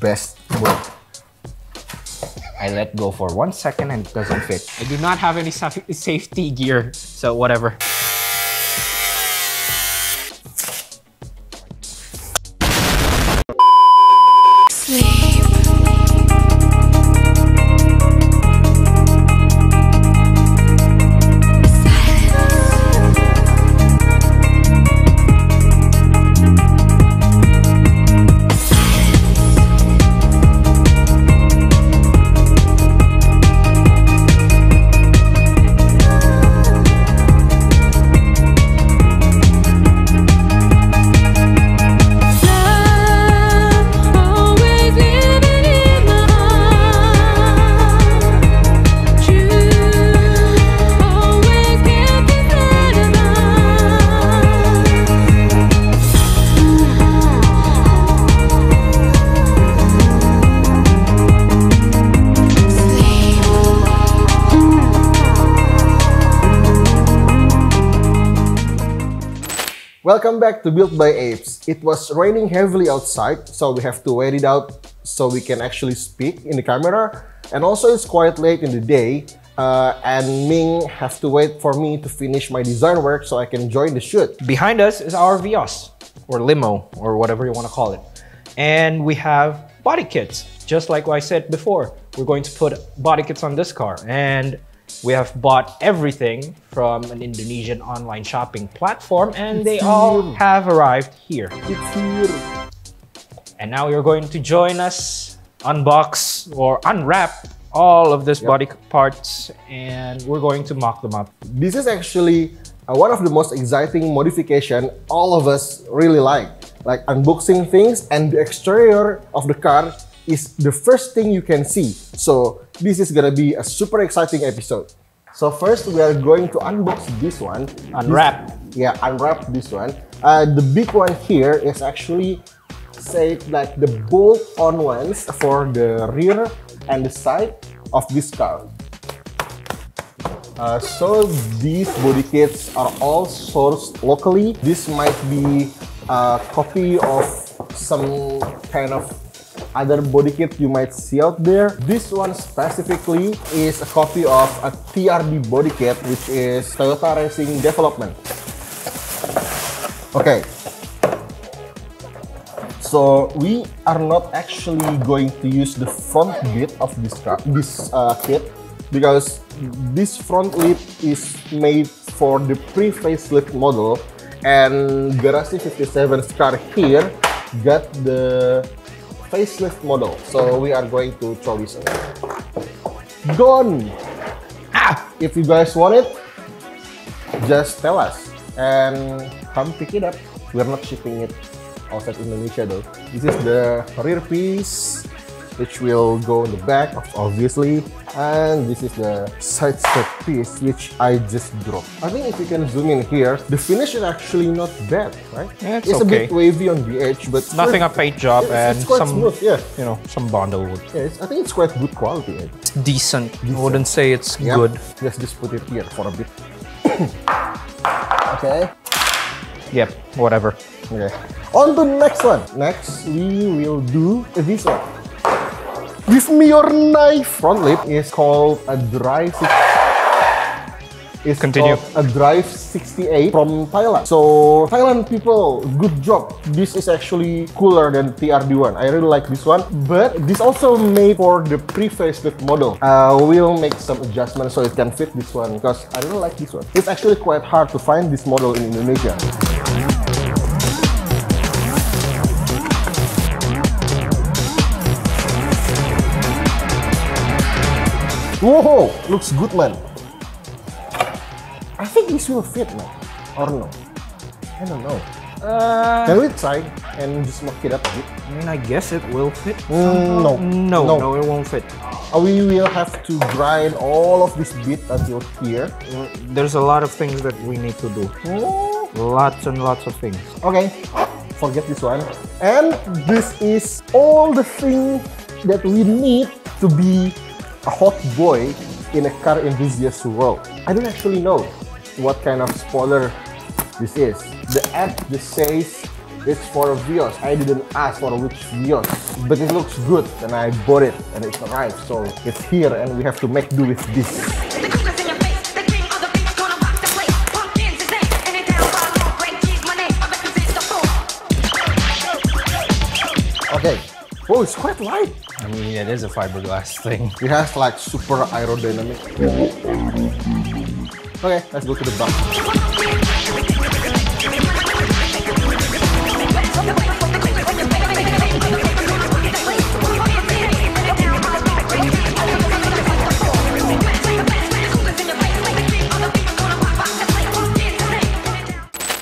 best work. I let go for 1 second and it doesn't fit. I do not have any safety gear, so whatever. Welcome back to Built by Apes. It was raining heavily outside, so we have to wait it out so we can actually speak in the camera. And also it's quite late in the day, and Ming has to wait for me to finish my design work so I can join the shoot. Behind us is our Vios, or limo, or whatever you want to call it. And we have body kits. Just like what I said before, we're going to put body kits on this car. And we have bought everything from an Indonesian online shopping platform, and they all have arrived here. It's here. And now you're going to join us, unbox or unwrap all of these body parts, and we're going to mock them up. This is actually one of the most exciting modifications all of us really like unboxing things, and the exterior of the car is the first thing you can see. So this is gonna be a super exciting episode. So first we are going to unbox this one. Unwrap this one. The big one here is actually like the bolt-on ones for the rear and the side of this car. So these body kits are all sourced locally. This might be a copy of some kind of other body kit you might see out there. This one specifically is a copy of a TRD body kit, which is Toyota Racing Development. Okay, so we are not actually going to use the front lid of this car, this kit, because this front lid is made for the pre-facelift model, and Garasi 57's car here got the facelift model, so we are going to throw this away. Gone! Ah! If you guys want it, just tell us and come pick it up. We're not shipping it outside Indonesia though. This is the rear piece, which will go in the back, obviously. And this is the side skirt piece, which I just dropped. I think if you can zoom in here, the finish is actually not bad, right? Yeah, it's okay. A bit wavy on the edge, but nothing a paint job, and it's some smooth, you know, some bundle wood. Yeah, I think it's quite good quality. Right? It's decent. I wouldn't say it's good. Let's just put it here for a bit. Okay. Yep. Whatever. Okay. On to the next one. Next, we will do this one. Give me your knife! Front lip is called a Drive 68 from Thailand. So Thailand people, good job. This is actually cooler than TRD one. I really like this one. But this also made for the pre-facelift model. We'll make some adjustments so it can fit this one, because I really like this one. It's actually quite hard to find this model in Indonesia. Whoa, looks good, man. I think this will fit, man, or no? I don't know. Can we try and just mock it up a bit? I mean, I guess it will fit. No, it won't fit. We will have to grind all of this bit until here. There's a lot of things that we need to do. Lots and lots of things. Okay, forget this one. And this is all the thing that we need to be a hot boy in a car enthusiast world. I don't actually know what kind of spoiler this is. The app just says It's for a Vios. I didn't ask for which Vios, but it looks good and I bought it and it's arrived. So it's here and we have to make do with this. Okay. Oh, it's quite light. I mean, it is a fiberglass thing. It has like super aerodynamic. Okay, let's go to the back.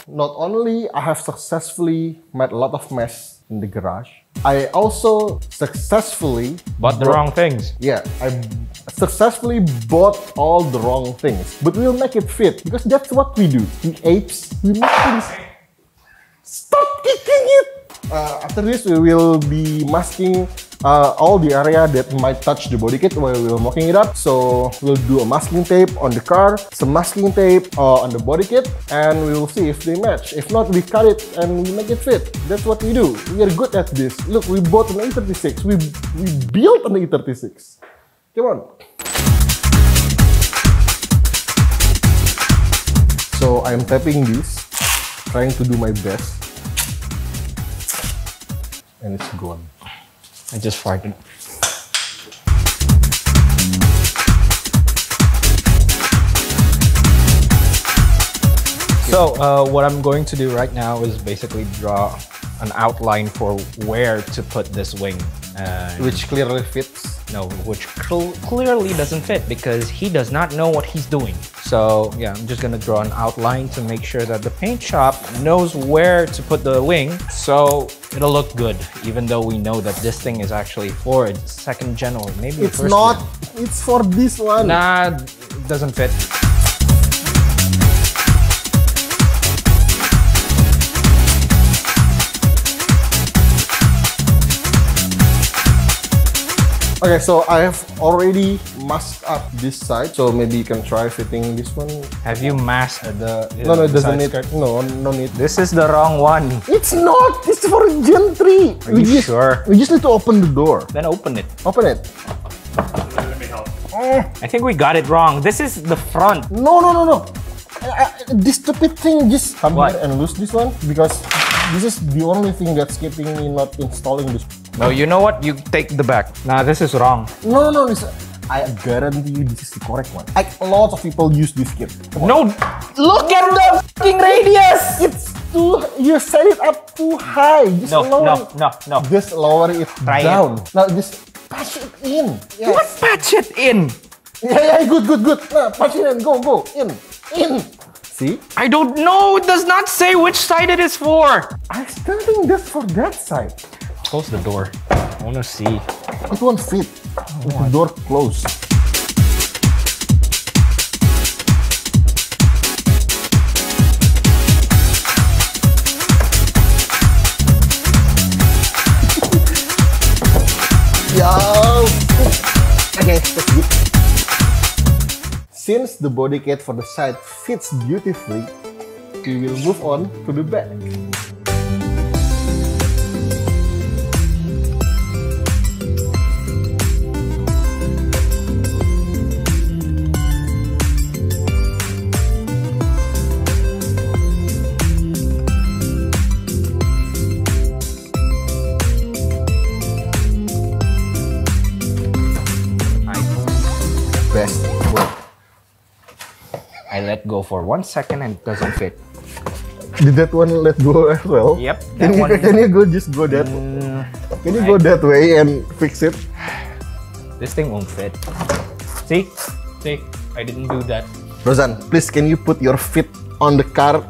Not only I have successfully made a lot of mess in the garage, I also successfully bought the wrong things. Yeah, I successfully bought all the wrong things. But we'll make it fit because that's what we do. We apes, we make things. Stop kicking it! After this, we will be masking all the area that might touch the body kit while we were mocking it up. So we'll do a masking tape on the car, some masking tape on the body kit, and we will see if they match. If not, we cut it and we make it fit. That's what we do. We are good at this. Look, we bought an E36. We built an E36. Come on. So I'm tapping this, trying to do my best. And it's gone. I just farted. So what I'm going to do right now is basically draw an outline for where to put this wing. Which clearly fits. No, which clearly doesn't fit because he does not know what he's doing. So yeah, I'm just gonna draw an outline to make sure that the paint shop knows where to put the wing. So it'll look good, even though we know that this thing is actually for a second gen or maybe it's first not. Gen. It's for this one. Nah, it doesn't fit. Okay, so I have already masked up this side, so maybe you can try fitting this one. Have you masked the No, it doesn't need. No, no need. This is the wrong one. It's not. It's for Gen 3. Are you sure? We just need to open the door. Then open it. Open it. Let me help. I think we got it wrong. This is the front. No, no, no, no. This stupid thing just come here and lose this one because this is the only thing that's keeping me not installing this. No, you know what? You take the back. Nah, this is wrong. No, no, no. I guarantee you this is the correct one. Like, a lot of people use this kit. No! Look at the f***ing radius! It's too... You set it up too high. Just no. Just lower it down. Now, just patch it in. Yes. What patch it in? Yeah, yeah, good. Nah, patch it in. Go. In. See? I don't know. It does not say which side it is for. I still think this for that side. Close the door. I want to see. It won't fit. The door closed. Yo. Okay, that's good. Since the body kit for the side fits beautifully, we will move on to the back. I let go for 1 second and it doesn't fit. Did that one let go as well? Yep. Can you go that way and fix it? This thing won't fit. See? I didn't do that. Rosanne, please can you put your feet on the car?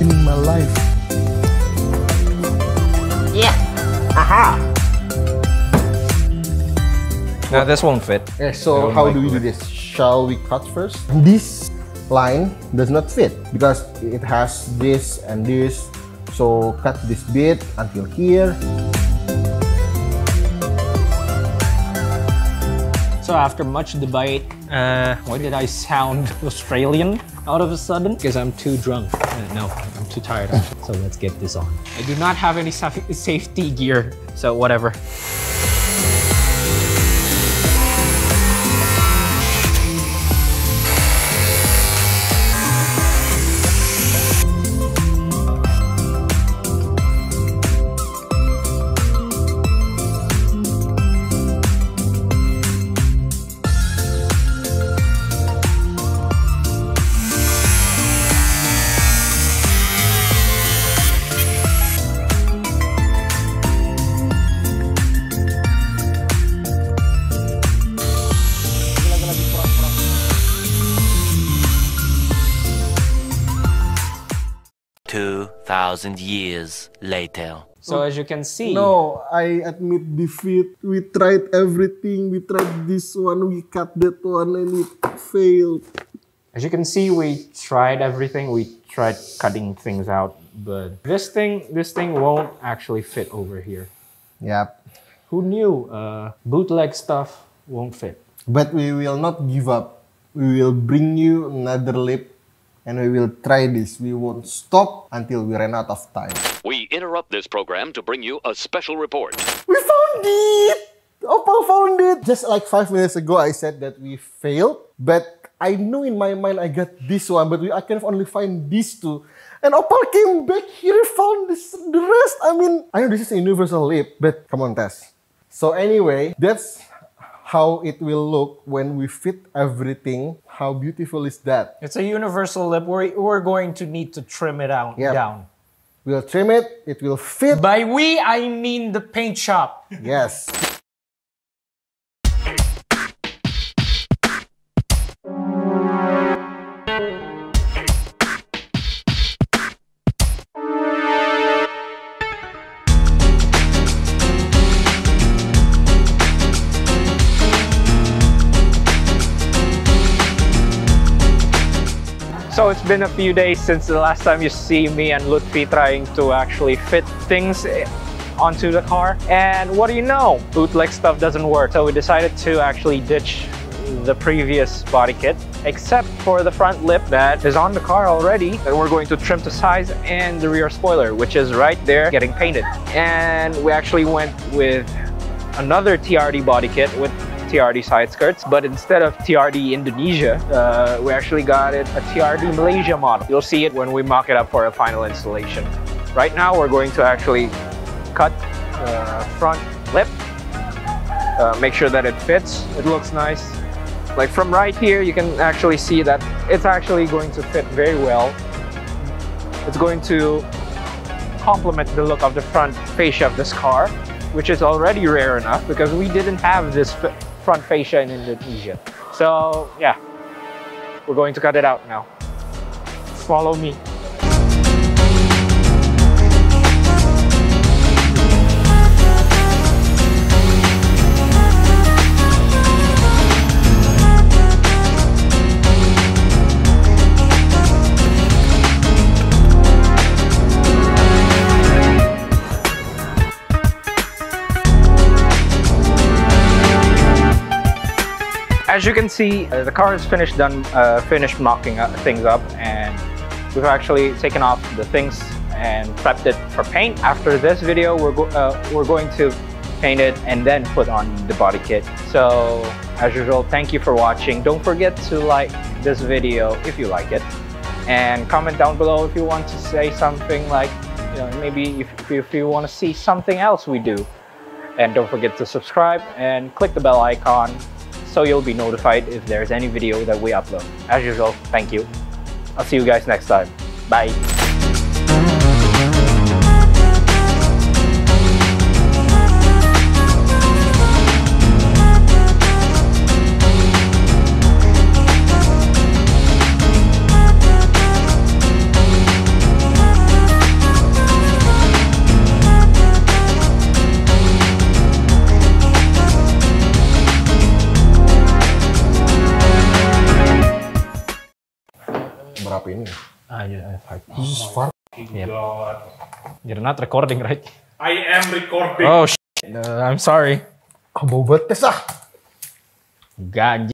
In my life. Yeah. Aha. Now this won't fit. Yeah, so how do we do this? Shall we cut first? This line does not fit because it has this and this. So cut this bit until here. So after much debate, why did I sound Australian out of a sudden? Because I'm too drunk. No, I'm too tired actually. So let's get this on. I do not have any safety gear, so whatever. Years later. So as you can see... No, I admit defeat. We tried everything. We tried this one, we cut that one, and it failed. As you can see, we tried everything. We tried cutting things out, but this thing won't actually fit over here. Yep. Who knew? Bootleg stuff won't fit. But we will not give up. We will bring you another lip. And we will try this. We won't stop until we run out of time. We interrupt this program to bring you a special report. We found it! Opal found it! Just like 5 minutes ago, I said that we failed. But I knew in my mind I got this one, but I can only find these two. And Opal came back here and found the rest. I mean, I know this is a universal lip, but come on, Tess. So anyway, that's how it will look when we fit everything. How beautiful is that? It's a universal lip. We're going to need to trim it out, down. We'll trim it. It will fit. By we, I mean the paint shop. Yes. So it's been a few days since the last time you see me and Lutfi trying to actually fit things onto the car. And what do you know? Bootleg stuff doesn't work. So we decided to actually ditch the previous body kit, except for the front lip that is on the car already. And we're going to trim to size, and the rear spoiler, which is right there getting painted. And we actually went with another TRD body kit with TRD side skirts, but instead of TRD Indonesia, we actually got it a TRD Malaysia model. You'll see it when we mock it up for a final installation. Right now, we're going to actually cut front lip, make sure that it fits. It looks nice. Like from right here, you can actually see that it's actually going to fit very well. It's going to complement the look of the front fascia of this car, which is already rare enough because we didn't have this front fascia in Indonesia. So yeah, we're going to cut it out now. Follow me. As you can see, the car is finished mocking things up, and we've actually taken off the things and prepped it for paint. After this video, we're going to paint it and then put on the body kit. So as usual, thank you for watching. Don't forget to like this video if you like it, and comment down below if you want to say something, like, you know, maybe if you want to see something else we do. And don't forget to subscribe and click the bell icon, so you'll be notified if there's any video that we upload. As usual, thank you. I'll see you guys next time. Bye. Ini. Yeah, oh yep. God. You're not recording, right? I am recording. Oh, I'm sorry. Bau banget, ah. Gajah.